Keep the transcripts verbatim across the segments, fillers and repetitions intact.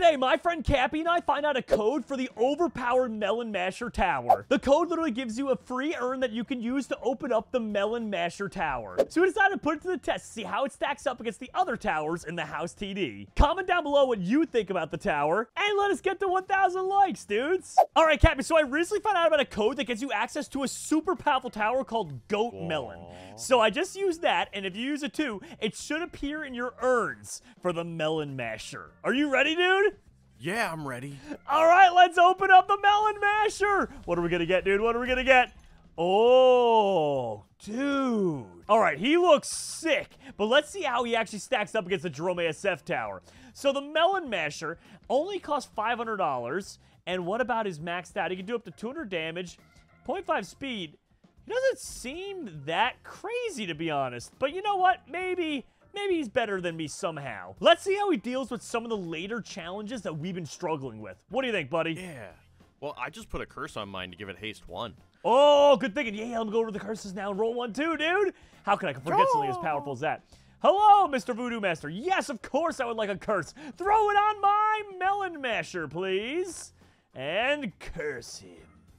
Today, my friend Cappy and I find out a code for the overpowered Melon Masher Tower. The code literally gives you a free urn that you can use to open up the Melon Masher Tower. So we decided to put it to the test to see how it stacks up against the other towers in the house T D. Comment down below what you think about the tower, and let us get to one thousand likes, dudes. All right, Cappy, so I recently found out about a code that gets you access to a super powerful tower called Goat Melon. So I just used that, and if you use it too, it should appear in your urns for the Melon Masher. Are you ready, dude? Yeah, I'm ready. All right, let's open up the Melon Masher. What are we going to get, dude? What are we going to get? Oh, dude. All right, he looks sick, but let's see how he actually stacks up against the JeromeASF Tower. So the Melon Masher only costs five hundred dollars, and what about his maxed out? He can do up to two hundred damage, zero point five speed. He doesn't seem that crazy, to be honest, but you know what? Maybe... Maybe he's better than me somehow. Let's see how he deals with some of the later challenges that we've been struggling with. What do you think, buddy? Yeah. Well, I just put a curse on mine to give it haste one. Oh, good thinking. Yeah, let me go over to the curses now and roll one too, dude. How can I forget oh. something as powerful as that? Hello, Mister Voodoo Master. Yes, of course I would like a curse. Throw it on my Melon Masher, please. And curse him.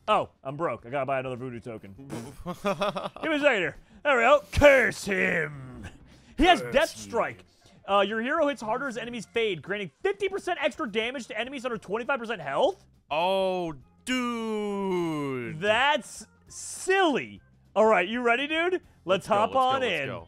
Oh, I'm broke. I gotta buy another Voodoo token. Give me a second here. There we go. Curse him. He has Death Strike. Uh, your hero hits harder as enemies fade, granting fifty percent extra damage to enemies under twenty-five percent health. Oh, dude. That's silly. All right, you ready, dude? Let's, let's hop go, let's on go, in. Go.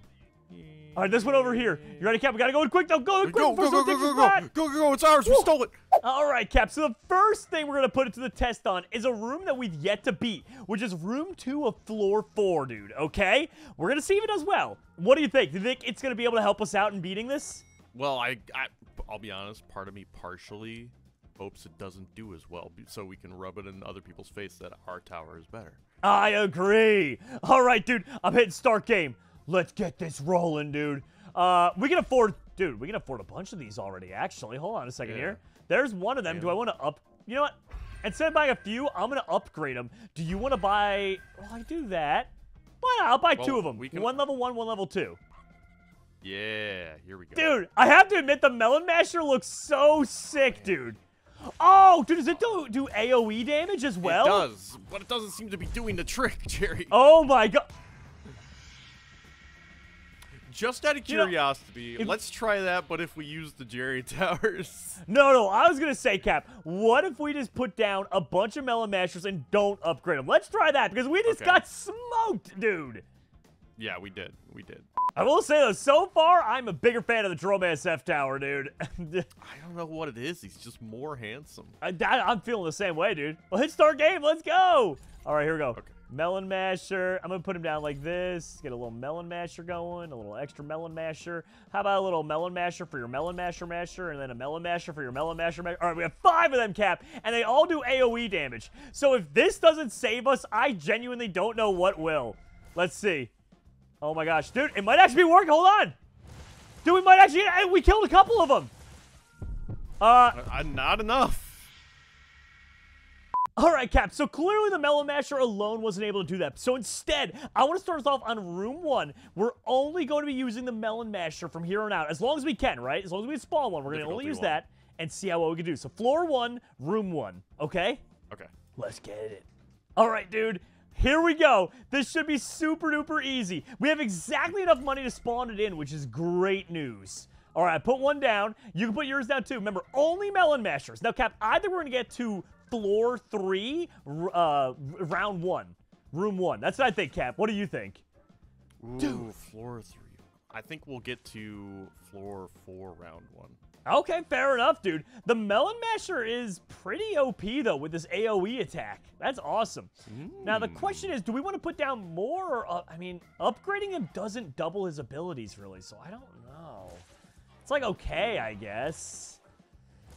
All right, this one over here. You ready, Cap? We got to go in quick, though. Go in go, quick. Go, first go, go, go, go, go, go, go. It's ours. Woo. We stole it. All right, Cap. So the first thing we're going to put it to the test on is a room that we've yet to beat, which is room two of floor four, dude. Okay? We're going to see if it does well. What do you think? Do you think it's going to be able to help us out in beating this? Well, I, I, I'll be honest. Part of me partially hopes it doesn't do as well, so we can rub it in other people's face that our tower is better. I agree. All right, dude. I'm hitting start game. Let's get this rolling, dude. Uh, we can afford... Dude, we can afford a bunch of these already, actually. Hold on a second yeah. here. There's one of them. Yeah. Do I want to up... You know what? Instead of buying a few, I'm going to upgrade them. Do you want to buy... Well, I do that. Why not? I'll buy well, two of them. We can... One level one, one level two. Yeah, here we go. Dude, I have to admit, the Melon Masher looks so sick, Man. dude. Oh, dude, does it do, do AoE damage as well? It does, but it doesn't seem to be doing the trick, Jerry. Oh, my God. Just out of curiosity, you know, if, let's try that, but if we use the Jerry Towers. No, no, I was going to say, Cap, what if we just put down a bunch of Melon Mashers and don't upgrade them? Let's try that, because we just okay. got smoked, dude. Yeah, we did. We did. I will say, though, so far, I'm a bigger fan of the JeromeASF Tower, dude. I don't know what it is. He's just more handsome. I, I, I'm feeling the same way, dude. Well, hit start game. Let's go. All right, here we go. Okay. Melon Masher. I'm going to put him down like this. Get a little Melon Masher going. A little extra Melon Masher. How about a little Melon Masher for your Melon Masher Masher? And then a Melon Masher for your Melon Masher Masher. All right, we have five of them, Cap. And they all do AoE damage. So if this doesn't save us, I genuinely don't know what will. Let's see. Oh, my gosh. Dude, it might actually be working. Hold on. Dude, we might actually... We killed a couple of them. Uh, not enough. All right, Cap, so clearly the Melon Masher alone wasn't able to do that. So instead, I want to start us off on room one. We're only going to be using the Melon Masher from here on out, as long as we can, right? As long as we spawn one, we're going to only use one. that and see how well we can do. So floor one, room one, okay? Okay. Let's get it. All right, dude. Here we go. This should be super duper easy. We have exactly enough money to spawn it in, which is great news. All right, I put one down. You can put yours down, too. Remember, only Melon Mashers. Now, Cap, either we're going to get to... Floor three, uh, round one, room one. That's what I think, Cap. What do you think? Ooh, dude, floor three. I think we'll get to floor four, round one. Okay, fair enough, dude. The Melon Masher is pretty O P, though, with this AoE attack. That's awesome. Mm. Now, the question is, do we want to put down more? Or, uh, I mean, upgrading him doesn't double his abilities, really, so I don't know. It's like, okay, I guess.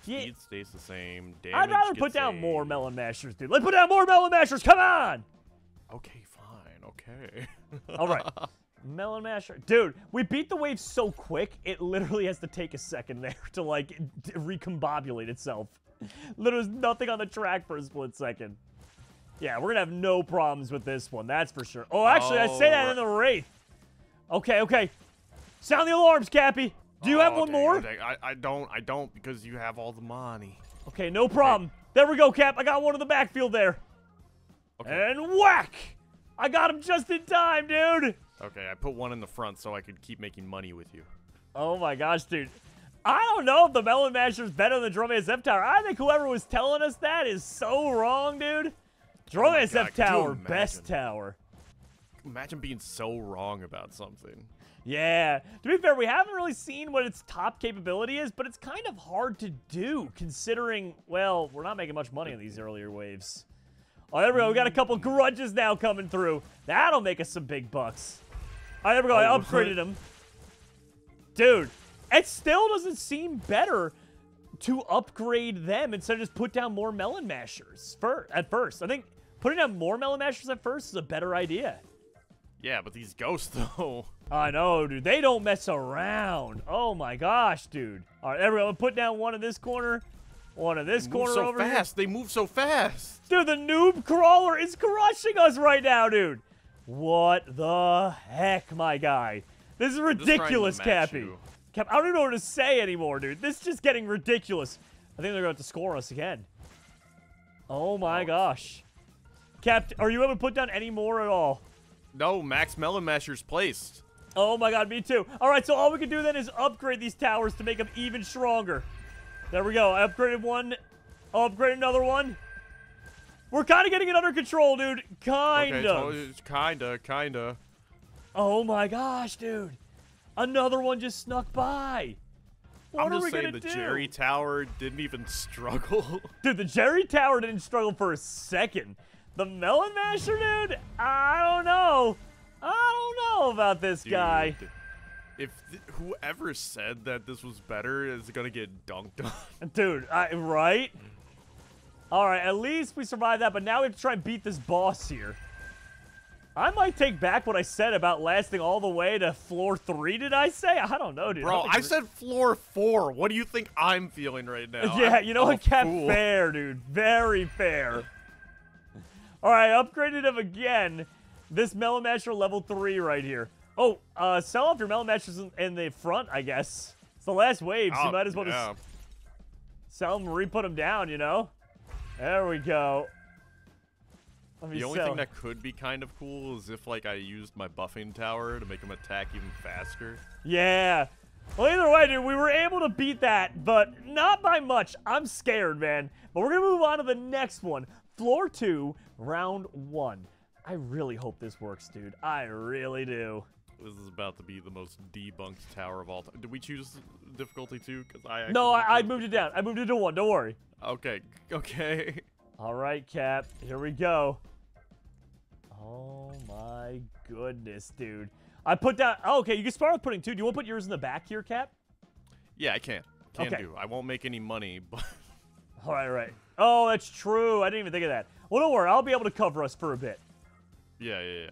Speed stays the same. Damage I'd rather put down a... more Melon Mashers, dude. Let's put down more Melon Mashers. Come on. Okay, fine. Okay. All right. Melon Masher. Dude, we beat the wave so quick, it literally has to take a second there to, like, recombobulate itself. Literally nothing on the track for a split second. Yeah, we're going to have no problems with this one. That's for sure. Oh, actually, oh, I say that right. in the Wraith. Okay, okay. Sound the alarms, Cappy. Do you oh, have one dang, more? Dang. I, I don't. I don't because you have all the money. Okay, no problem. Okay. There we go, Cap. I got one in the backfield there. Okay. And whack! I got him just in time, dude. Okay, I put one in the front so I could keep making money with you. Oh my gosh, dude. I don't know if the Melon Masher's better than JeromeASF Tower. I think whoever was telling us that is so wrong, dude. JeromeASF oh Tower, best tower. Imagine being so wrong about something. Yeah. To be fair, we haven't really seen what its top capability is, but it's kind of hard to do considering, well, we're not making much money in these earlier waves. Oh, there we go. We got a couple grudges now coming through. That'll make us some big bucks. All right, there we go. I upgraded him. Dude, it still doesn't seem better to upgrade them instead of just put down more Melon Mashers fir- at first. I think putting down more Melon Mashers at first is a better idea. Yeah, but these ghosts, though. I know, dude. They don't mess around. Oh, my gosh, dude. All right, there we go. Put down one in this corner. One in this corner over here. They move so fast. They move so fast. Dude, the noob crawler is crushing us right now, dude. What the heck, my guy? This is ridiculous, Cappy. Cap, I don't even know what to say anymore, dude. This is just getting ridiculous. I think they're going to have to score us again. Oh, my oh. gosh. Cap, are you able to put down any more at all? No, Max Melon Masher's placed. Oh, my God, me too. All right, so all we can do then is upgrade these towers to make them even stronger. There we go. I upgraded one. I'll upgrade another one. We're kind of getting it under control, dude. Kind okay, of. So kind of, kind of. Oh, my gosh, dude. Another one just snuck by. What I'm are just we saying the do? Jerry Tower didn't even struggle. Dude, the Jerry Tower didn't struggle for a second. The Melon Masher, dude? I don't know. I don't know about this dude, guy. If th whoever said that this was better is going to get dunked on. Dude, I, right? All right, at least we survived that, but now we have to try and beat this boss here. I might take back what I said about lasting all the way to floor three, did I say? I don't know, dude. Bro, I, I said floor four. What do you think I'm feeling right now? Yeah, I'm you know what, Cap? Fool. Fair, dude. Very fair. All right, upgraded him again. This Melon Masher level three right here. Oh, uh, sell off your Melon Mashers in, in the front, I guess. It's the last wave, so oh, you might as well yeah. just sell them, re-put them down, you know? There we go. The only sell. thing that could be kind of cool is if, like, I used my buffing tower to make them attack even faster. Yeah. Well, either way, dude, we were able to beat that, but not by much. I'm scared, man. But we're going to move on to the next one. Floor two, round one. I really hope this works, dude. I really do. This is about to be the most debunked tower of all time. Did we choose difficulty two? Cause I no, I, I moved it down. I moved it to one. Don't worry. Okay. Okay. All right, Cap. Here we go. Oh, my goodness, dude. I put down... Oh, okay, you can start with putting two. Do you want to put yours in the back here, Cap? Yeah, I can. Can okay. do. I won't make any money, but... All right, right. Oh, that's true. I didn't even think of that. Well, don't worry. I'll be able to cover us for a bit. Yeah, yeah, yeah.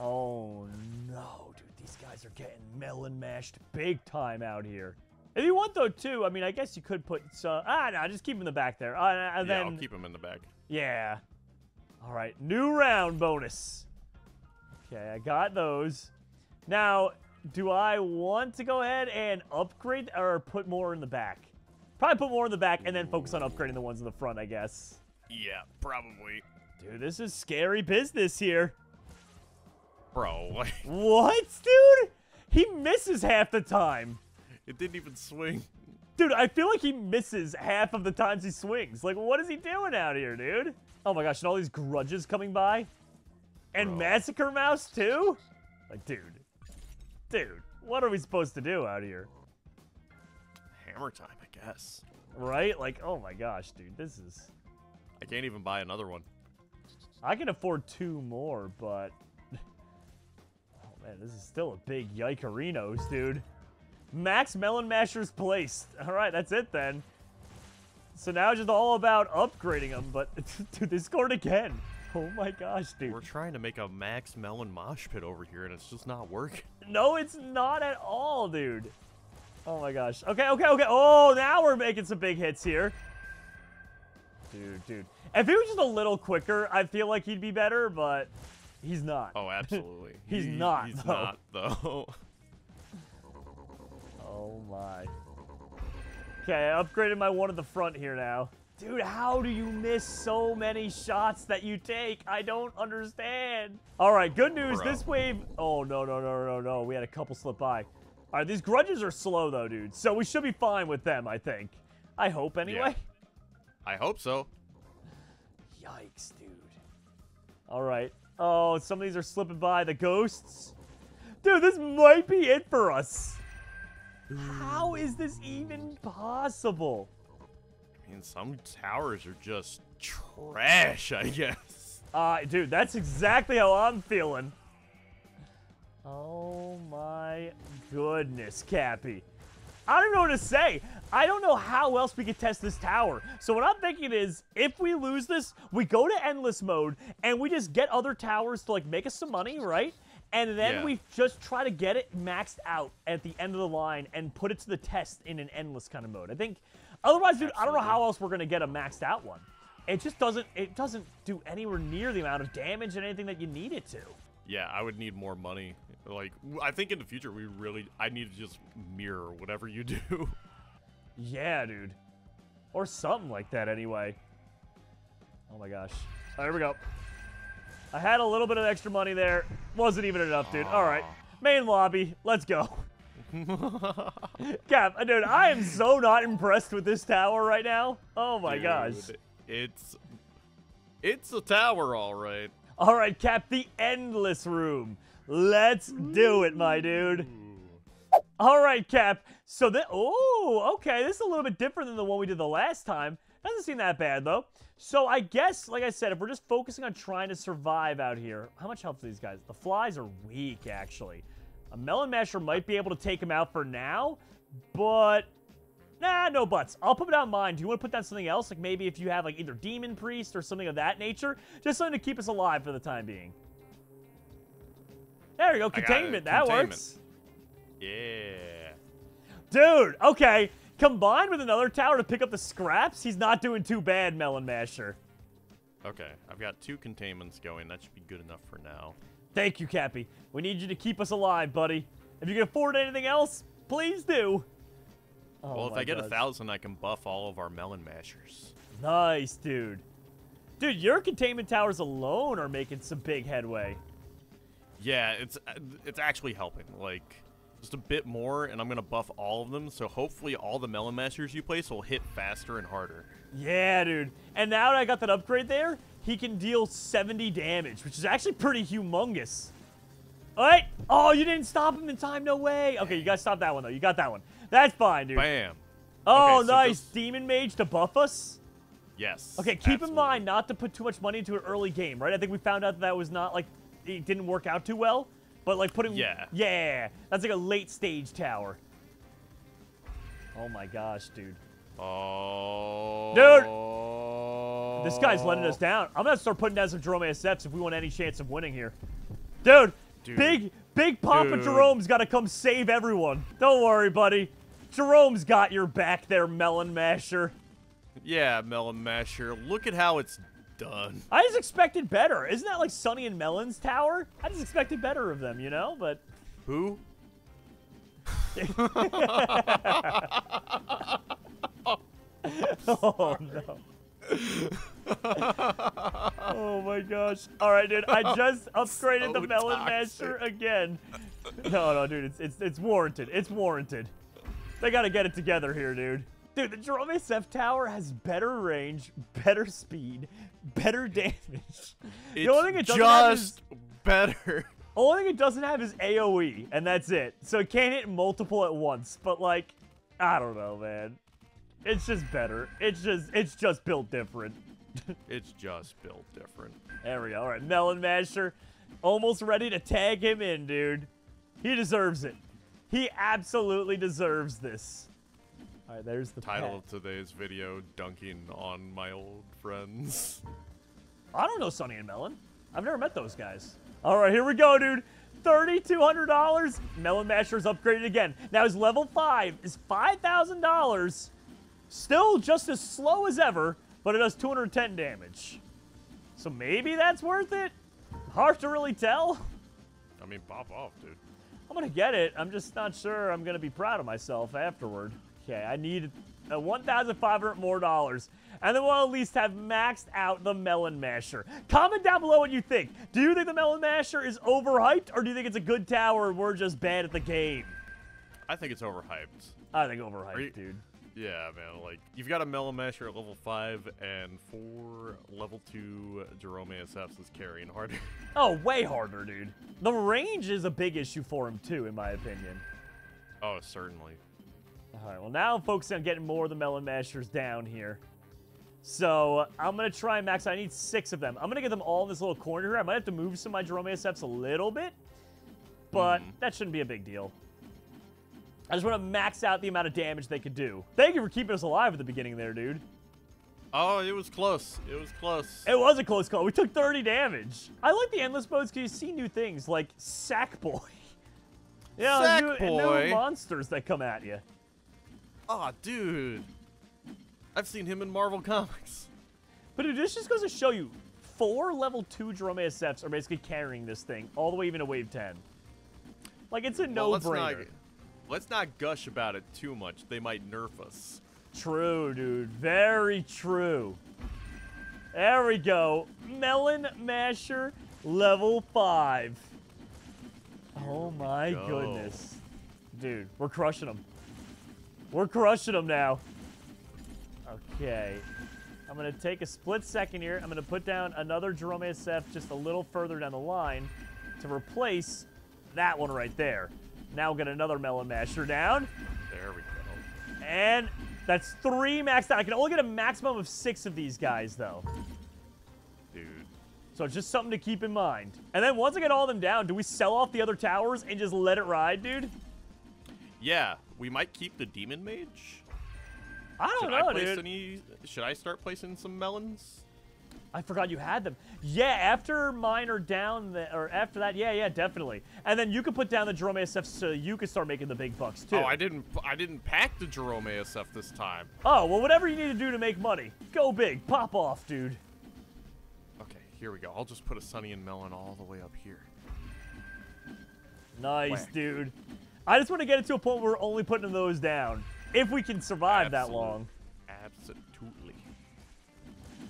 Oh, no, dude. These guys are getting melon mashed big time out here. If you want, though, too, I mean, I guess you could put some... Ah, no, just keep them in the back there. Uh, and yeah, then, I'll keep them in the back. Yeah. All right, new round bonus. Okay, I got those. Now, do I want to go ahead and upgrade or put more in the back? Probably put more in the back and then focus on upgrading the ones in the front, I guess. Yeah, probably. Dude, this is scary business here. Bro, what? What, dude? He misses half the time. It didn't even swing. Dude, I feel like he misses half of the times he swings. Like, what is he doing out here, dude? Oh my gosh, and all these grudges coming by? And Bro. Massacre Mouse, too? Like, dude. Dude, what are we supposed to do out here? Hammer time, I guess. Right? Like, oh my gosh, dude, this is... I can't even buy another one. I can afford two more, but... Oh, man, this is still a big yikerinos, dude. Max Melon Masher's placed. All right, that's it then. So now it's just all about upgrading them, but dude, they scored again. Oh my gosh, dude. We're trying to make a Max Melon mosh pit over here, and it's just not working. No, it's not at all, dude. Oh my gosh. Okay, okay, okay. Oh, now we're making some big hits here. Dude, dude. If he was just a little quicker, I feel like he'd be better, but he's not. Oh, absolutely. he's he, not, He's though. not, though. Oh my. Okay, I upgraded my one at the front here now. Dude, how do you miss so many shots that you take? I don't understand. All right, good news. Bro. This wave... Oh, no, no, no, no, no. We had a couple slip by. All right, these grudges are slow, though, dude. So we should be fine with them, I think. I hope, anyway. Yeah. I hope so. Yikes, dude. All right. Oh, some of these are slipping by. The ghosts. Dude, this might be it for us. How is this even possible? And some towers are just trash, I guess. Uh, dude, that's exactly how I'm feeling. Oh, my goodness, Cappy. I don't know what to say. I don't know how else we could test this tower. So what I'm thinking is, if we lose this, we go to endless mode, and we just get other towers to, like, make us some money, right? And then yeah. we just try to get it maxed out at the end of the line and put it to the test in an endless kind of mode. I think... Otherwise, dude, Absolutely. I don't know how else we're going to get a maxed out one. It just doesn't, it doesn't do anywhere near the amount of damage and anything that you need it to. Yeah, I would need more money. Like, I think in the future, we really, I need to just mirror whatever you do. Yeah, dude. Or something like that anyway. Oh my gosh. All right, here we go. I had a little bit of extra money there. Wasn't even enough, dude. Aww. All right. Main lobby. Let's go. Cap, dude, I am so not impressed with this tower right now. Oh my dude, gosh. It's it's a tower, all right. All right, Cap, the endless room. Let's do it, my dude. All right, Cap. So that oh, okay, this is a little bit different than the one we did the last time. Doesn't seem that bad though. So I guess, like I said, if we're just focusing on trying to survive out here, how much health do these guys? The flies are weak, actually. A Melon Masher might be able to take him out for now, but nah, no buts. I'll put it on mine. Do you want to put down something else? Like maybe if you have like either Demon Priest or something of that nature, just something to keep us alive for the time being. There we go. Containment. That Containment. works. Yeah. Dude, okay. Combined with another tower to pick up the scraps, he's not doing too bad, Melon Masher. Okay. I've got two Containments going. That should be good enough for now. Thank you, Cappy. We need you to keep us alive, buddy. If you can afford anything else, please do. Oh well, if I get a thousand, I can buff all of our Melon Mashers. Nice, dude. Dude, your containment towers alone are making some big headway. Yeah, it's it's actually helping. Like, just a bit more, and I'm gonna buff all of them. So hopefully, all the Melon Mashers you place will hit faster and harder. Yeah, dude. And now that I got that upgrade there, he can deal seventy damage, which is actually pretty humongous. All right. Oh, you didn't stop him in time. No way. Okay, you got to stop that one, though. You got that one. That's fine, dude. Bam. Oh, okay, so nice. This... Demon Mage to buff us? Yes. Okay, keep absolutely. in mind not to put too much money into an early game, right? I think we found out that, that was not, like, it didn't work out too well. But, like, putting... Yeah. Yeah. That's like a late-stage tower. Oh, my gosh, dude. Oh. Dude. This guy's letting us down. I'm going to start putting down some JeromeASFs if we want any chance of winning here. Dude. Dude. Big, big Papa Dude. Jerome's got to come save everyone. Don't worry, buddy. Jerome's got your back there, Melon Masher. Yeah, Melon Masher. Look at how it's done. I just expected better. Isn't that like Sunny and Melon's tower? I just expected better of them, you know? But who? Oh, no. Oh, my gosh. All right, dude. I just upgraded so the Melon toxic. Masher again. No, no, dude. It's, it's, it's warranted. It's warranted. They got to get it together here, dude. Dude, the JeromeASF Tower has better range, better speed, better damage. It's the only thing it doesn't have is, better. Only thing it doesn't have is AoE, and that's it. So it can't hit multiple at once, but, like, I don't know, man. It's just better. It's just it's just built different. It's just built different. There we go. All right, Melon Masher, almost ready to tag him in, dude. He deserves it. He absolutely deserves this. All right, there's the title of today's video: dunking on my old friends. I don't know Sunny and Melon. I've never met those guys. All right, here we go, dude. thirty-two hundred dollars. Melon Masher's upgraded again. Now his level five is five thousand dollars. Still just as slow as ever, but it does two hundred ten damage. So maybe that's worth it? Hard to really tell. I mean, pop off, dude. I'm gonna get it. I'm just not sure I'm gonna be proud of myself afterward. Okay, I need uh, one thousand five hundred more dollars. And then we'll at least have maxed out the Melon Masher. Comment down below what you think. Do you think the Melon Masher is overhyped, or do you think it's a good tower and we're just bad at the game? I think it's overhyped. I think overhyped, you, dude. Yeah, man. Like, you've got a Melon Masher at level five and four level two JeromeASFs is carrying harder. Oh, way harder, dude. The range is a big issue for him, too, in my opinion. Oh, certainly. All right, well, now I'm focusing on getting more of the Melon Mashers down here. So, I'm going to try and max out. I need six of them. I'm going to get them all in this little corner here. I might have to move some of my JeromeASFs a little bit, but mm. that shouldn't be a big deal. I just want to max out the amount of damage they could do. Thank you for keeping us alive at the beginning there, dude. Oh, it was close. It was close. It was a close call. We took thirty damage. I like the endless modes because you see new things like Sackboy. Yeah, Sackboy. New, and new monsters that come at you. Aw, oh, dude. I've seen him in Marvel Comics. But dude, this just goes to show you, four level two JeromeASFs are basically carrying this thing all the way even to wave ten. Like, it's a no-brainer. Well, let's not, let's not gush about it too much. They might nerf us. True, dude. Very true. There we go. Melon Masher level five. Oh my go. goodness. Dude, we're crushing them. We're crushing them now. Okay. I'm going to take a split second here. I'm going to put down another JeromeASF just a little further down the line to replace that one right there. Now we'll get another Melon Masher down. There we go. And that's three maxed out. I can only get a maximum of six of these guys, though. Dude. So just something to keep in mind. And then once I get all of them down, do we sell off the other towers and just let it ride, dude? Yeah. We might keep the Demon Mage. I don't know, dude. Any, should I start placing some melons? I forgot you had them. Yeah, after mine are down, the, or after that, yeah, yeah, definitely. And then you can put down the JeromeASF so you can start making the big bucks too. Oh, I didn't, I didn't pack the JeromeASF this time. Oh well, whatever you need to do to make money, go big, pop off, dude. Okay, here we go. I'll just put a Sunny and Melon all the way up here. Nice, Whack. dude. I just want to get it to a point where we're only putting those down. If we can survive Absolute, that long. Absolutely.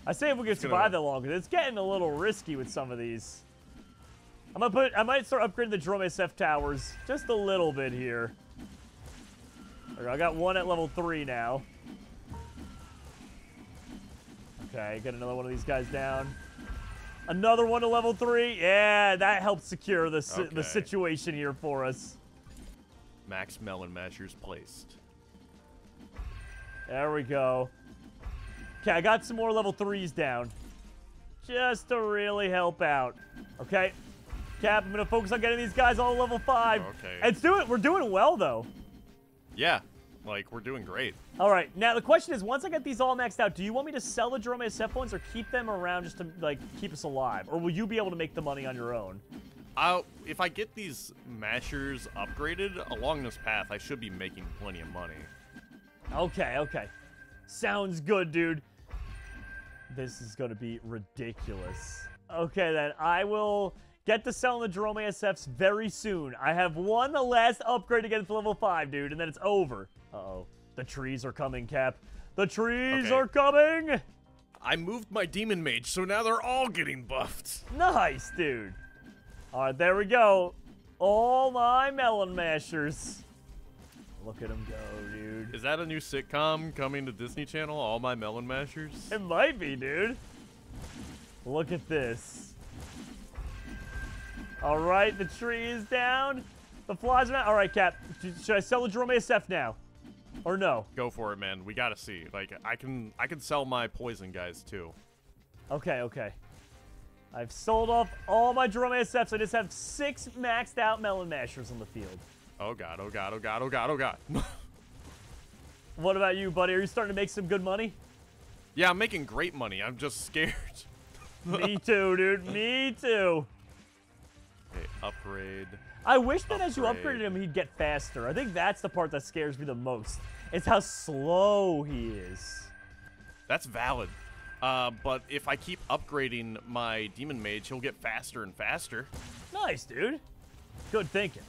I say if we can it's survive that long, because it's getting a little risky with some of these. I'm gonna put I might start upgrading the JeromeASF towers just a little bit here. Okay, I got one at level three now. Okay, get another one of these guys down. Another one to level three. Yeah, that helps secure the okay. the situation here for us. Max Melon Mashers placed. There we go. Okay, I got some more level threes down. Just to really help out. Okay. Cap, I'm going to focus on getting these guys all level five. Okay. Let's do it. We're doing well, though. Yeah. Like, we're doing great. All right. Now, the question is, once I get these all maxed out, do you want me to sell the JeromeASF ones or keep them around just to, like, keep us alive? Or will you be able to make the money on your own? I'll, if I get these mashers upgraded along this path, I should be making plenty of money. Okay, okay. Sounds good, dude. This is going to be ridiculous. Okay, then. I will get to selling the JeromeASFs very soon. I have one last upgrade to get to level five, dude, and then it's over. Uh-oh. The trees are coming, Cap. The trees okay. are coming! I moved my Demon Mage, so now they're all getting buffed. Nice, dude. All right, there we go. All my Melon Mashers. Look at him go, dude. Is that a new sitcom coming to Disney Channel, All My Melon Mashers? It might be, dude. Look at this. All right, the tree is down. The flies are out. All right, Cap, should I sell the JeromeASF now? Or no? Go for it, man. We got to see. Like, I can I can sell my poison guys, too. Okay, okay. I've sold off all my JeromeASFs. I just have six maxed out Melon Mashers on the field. Oh, God, oh, God, oh, God, oh, God, oh, God. What about you, buddy? Are you starting to make some good money? Yeah, I'm making great money. I'm just scared. Me too, dude. Me too. Okay, upgrade. I wish that upgrade. as you upgraded him, he'd get faster. I think that's the part that scares me the most. It's how slow he is. That's valid. Uh, but if I keep upgrading my Demon Mage, he'll get faster and faster. Nice, dude. Good thinking.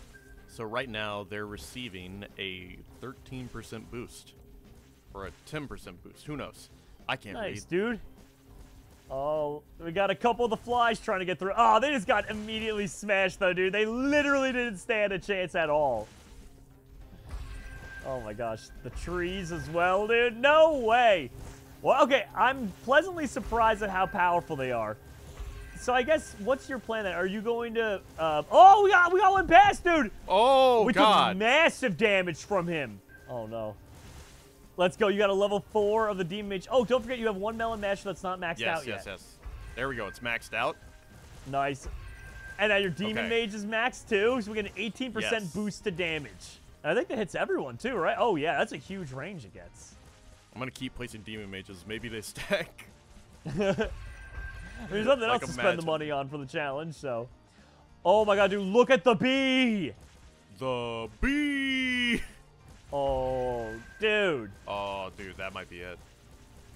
So right now they're receiving a thirteen percent boost or a ten percent boost. Who knows? I can't read. Nice, dude. Oh, we got a couple of the flies trying to get through. Oh, they just got immediately smashed, though, dude. They literally didn't stand a chance at all. Oh, my gosh. The trees as well, dude. No way. Well, okay, I'm pleasantly surprised at how powerful they are. So I guess, what's your plan then? Are you going to... Uh, oh, we got, we got one past, dude! Oh, we God. We took massive damage from him. Oh, no. Let's go. You got a level four of the Demon Mage. Oh, don't forget you have one Melon Masher that's not maxed yes, out yes, yet. Yes, yes, yes. There we go. It's maxed out. Nice. And now your Demon okay. Mage is maxed too, so we get an eighteen percent yes. boost to damage. And I think that hits everyone too, right? Oh, yeah. That's a huge range it gets. I'm going to keep placing Demon Mages. Maybe they stack. There's nothing like else to spend magic. the money on for the challenge, so. Oh, my God, dude. Look at the bee. The bee. Oh, dude. Oh, dude, that might be it.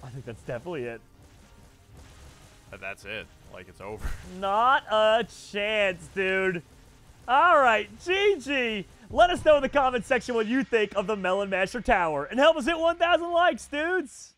I think that's definitely it. That's it. Like, it's over. Not a chance, dude. All right, G G. Let us know in the comment section what you think of the Melon Masher Tower. And help us hit one thousand likes, dudes.